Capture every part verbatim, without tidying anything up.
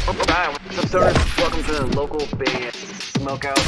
Hi, what's up, sir? Welcome to the local band smokeout.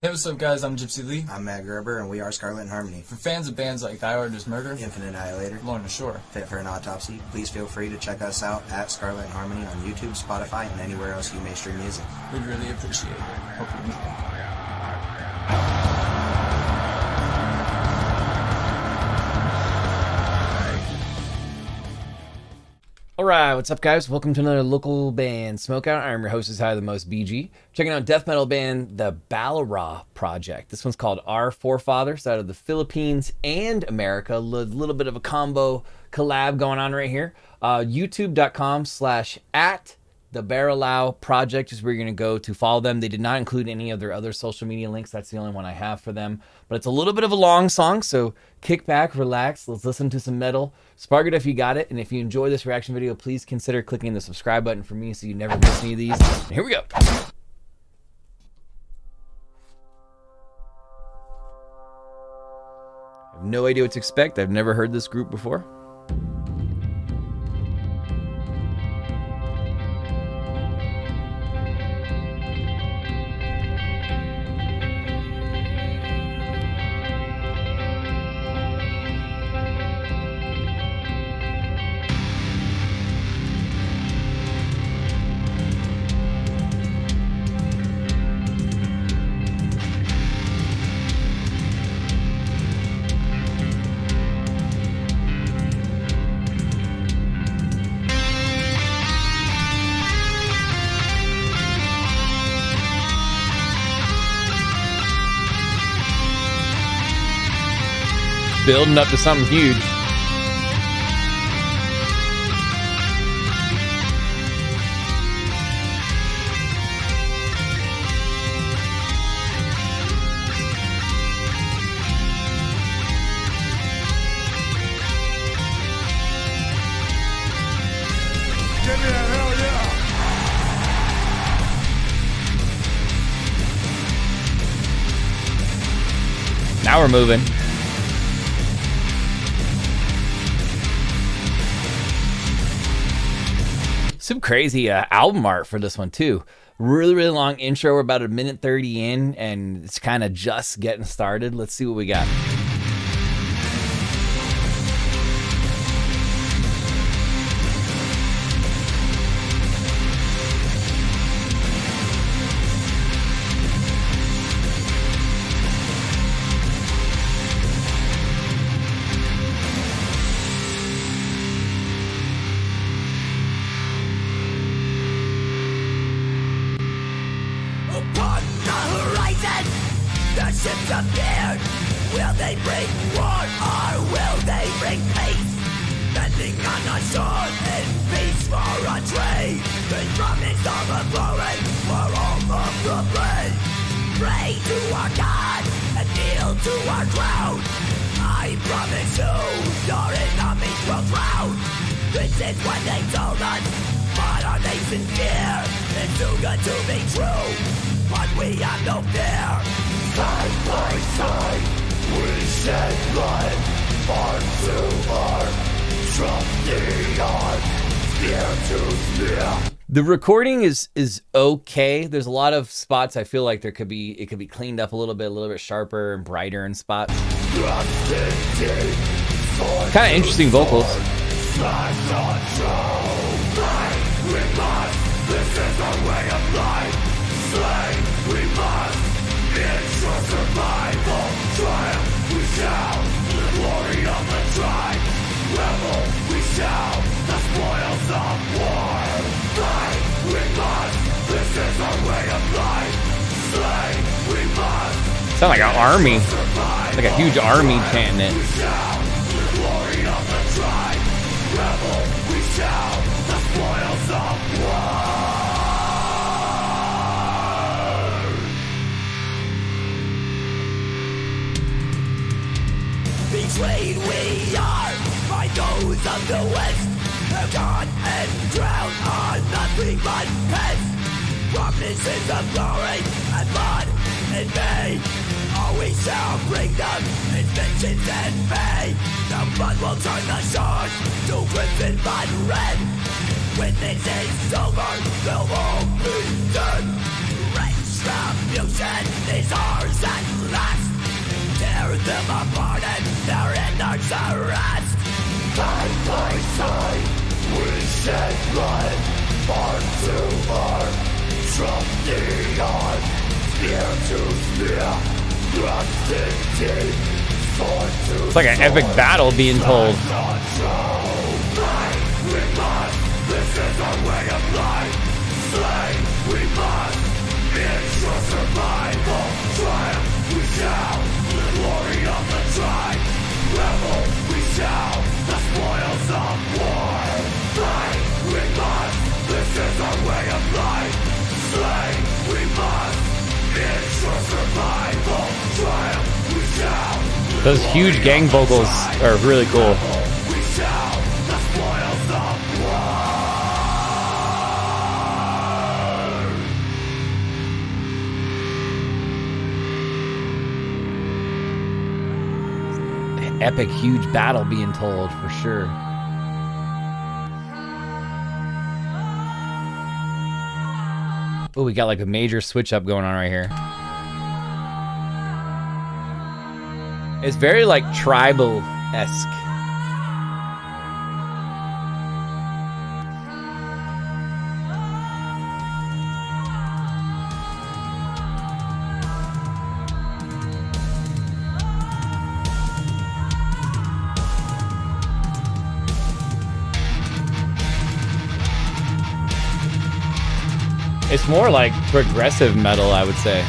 Hey, what's up, guys? I'm Gypsy Lee. I'm Matt Gerber, and we are Scarlet and Harmony. For fans of bands like Thy Art Is Murder, Infinite Annihilator, Lorna Shore, Fit for an Autopsy, please feel free to check us out at Scarlet and Harmony on YouTube, Spotify, and anywhere else you may stream music. We'd really appreciate it. Hope you enjoy. Alright, what's up, guys? Welcome to another local band smokeout. I'm your host, is High the Most B G. Checking out death metal band The Balaraw Project. This one's called Our Forefathers, out of the Philippines and America. A little bit of a combo collab going on right here. Uh, YouTube.com slash at The Balaraw Project is where you're going to go to follow them. They did not include any of their other social media links. That's the only one I have for them. But it's a little bit of a long song, so kick back, relax. Let's listen to some metal. Spark it if you got it. And if you enjoy this reaction video, please consider clicking the subscribe button for me so you never miss any of these. And here we go. I have no idea what to expect. I've never heard this group before. Building up to something huge. Now we're moving. Some crazy uh, album art for this one too. Really, really long intro. We're about a minute thirty in, and it's kind of just getting started. Let's see what we got. The recording is is okay. There's a lot of spots I feel like there could be it could be cleaned up a little bit, a little bit sharper and brighter in spots. Kind of interesting vocals. Sound like an army, like a huge army chanting it. Betrayed we are by those of the West, gone and drowned are nothing but pets. Promises of glory and blood in vain. So bring them in vengeance and pain. The blood will turn the shores to crimson blood red. When this is over, they'll all be dead. Retribution is ours at last. Tear them apart and their innards arrest. Side by side, we shed blood. Arm to arm, from the arm. Spear to spear. It's like an epic battle being told. Those huge gang vocals are really cool. Epic, huge battle being told for sure. Oh, we got like a major switch up going on right here. It's very like tribal-esque. It's more like progressive metal, I would say,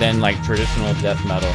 than like traditional death metal.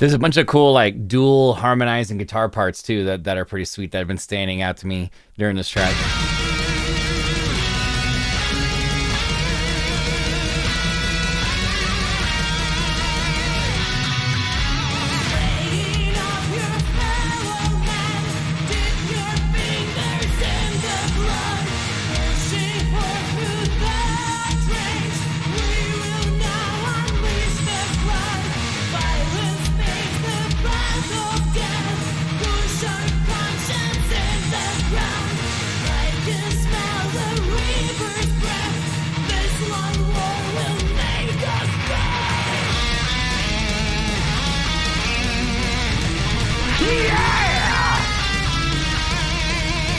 There's a bunch of cool like dual harmonizing guitar parts too that, that are pretty sweet that have been standing out to me during this track.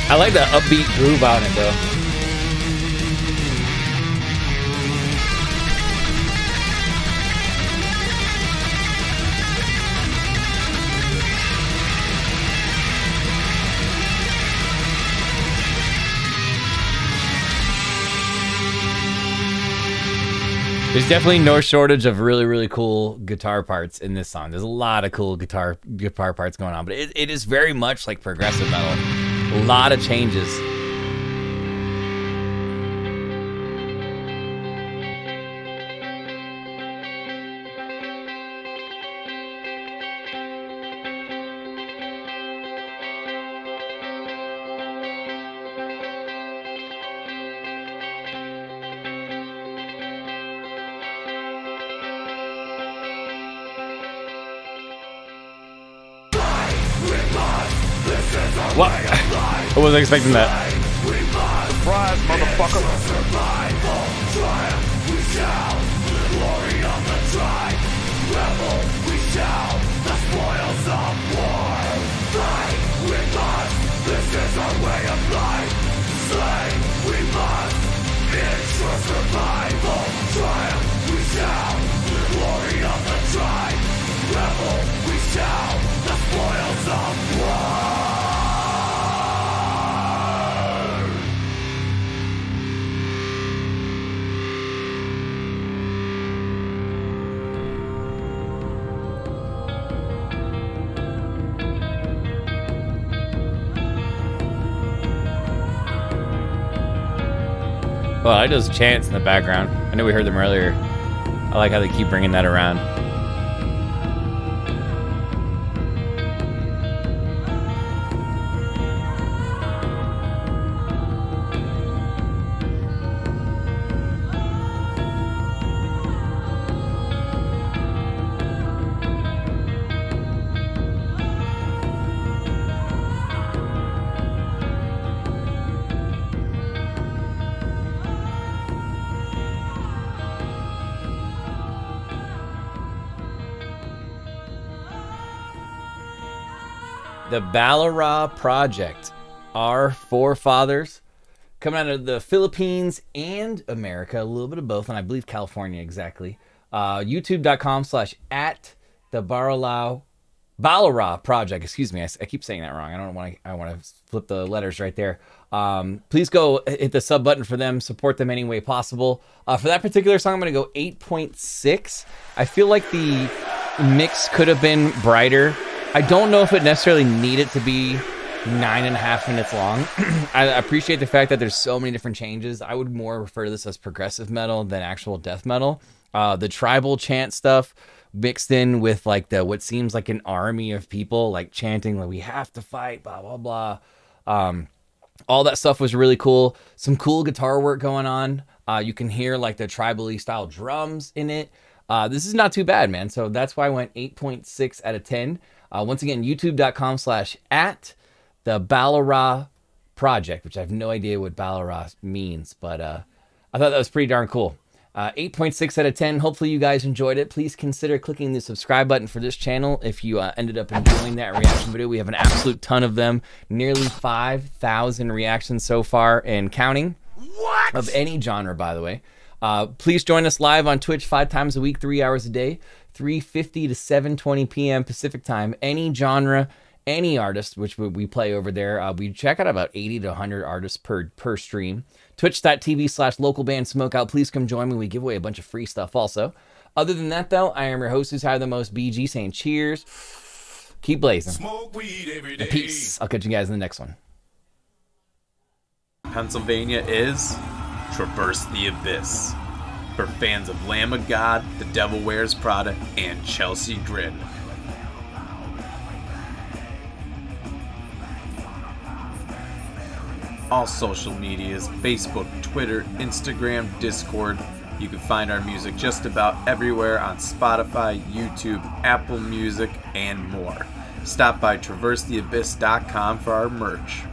I like the upbeat groove on it though. There's definitely no shortage of really, really cool guitar parts in this song. There's a lot of cool guitar guitar parts going on, but it, it is very much like progressive metal. A lot of changes. I wasn't expecting that. Surprise, motherfucker. Well, I just chants in the background. I know we heard them earlier. I like how they keep bringing that around. The Balaraw Project, our forefathers, coming out of the Philippines and America, a little bit of both, and I believe California exactly. Uh, YouTube.com slash at the Balaraw, Balaraw Project. Excuse me, I, I keep saying that wrong. I don't want to. I want to flip the letters right there. Um, please go hit the sub button for them. Support them any way possible. Uh, for that particular song, I'm going to go eight point six. I feel like the mix could have been brighter. I don't know if it necessarily needed to be nine and a half minutes long. I appreciate the fact that there's so many different changes. I would more refer to this as progressive metal than actual death metal. Uh, the tribal chant stuff mixed in with like the what seems like an army of people like chanting like we have to fight, blah blah blah. Um, all that stuff was really cool. Some cool guitar work going on. Uh, you can hear like the tribal-y style drums in it. Uh, this is not too bad, man. So that's why I went eight point six out of ten. Uh, once again, youtube.com slash at the Balaraw Project, which I have no idea what Balaraw means, but uh, I thought that was pretty darn cool. Uh, eight point six out of ten. Hopefully you guys enjoyed it. Please consider clicking the subscribe button for this channel if you uh, ended up enjoying that reaction video. We have an absolute ton of them, nearly five thousand reactions so far and counting. What? Of any genre, by the way. Uh, please join us live on Twitch five times a week, three hours a day. three fifty to seven twenty p m Pacific time. Any genre, any artist, which we play over there. Uh, we check out about eighty to one hundred artists per per stream. Twitch.tv slash local band smokeout. Please come join me. We give away a bunch of free stuff also. Other than that, though, I am your host who's had the most B G saying cheers. Keep blazing. Smoke weed every day. Peace. I'll catch you guys in the next one. Pennsylvania is Traverse the Abyss. For fans of Lamb of God, The Devil Wears Prada, and Chelsea Grin. All social medias, Facebook, Twitter, Instagram, Discord. You can find our music just about everywhere on Spotify, YouTube, Apple Music, and more. Stop by traverse the abyss dot com for our merch.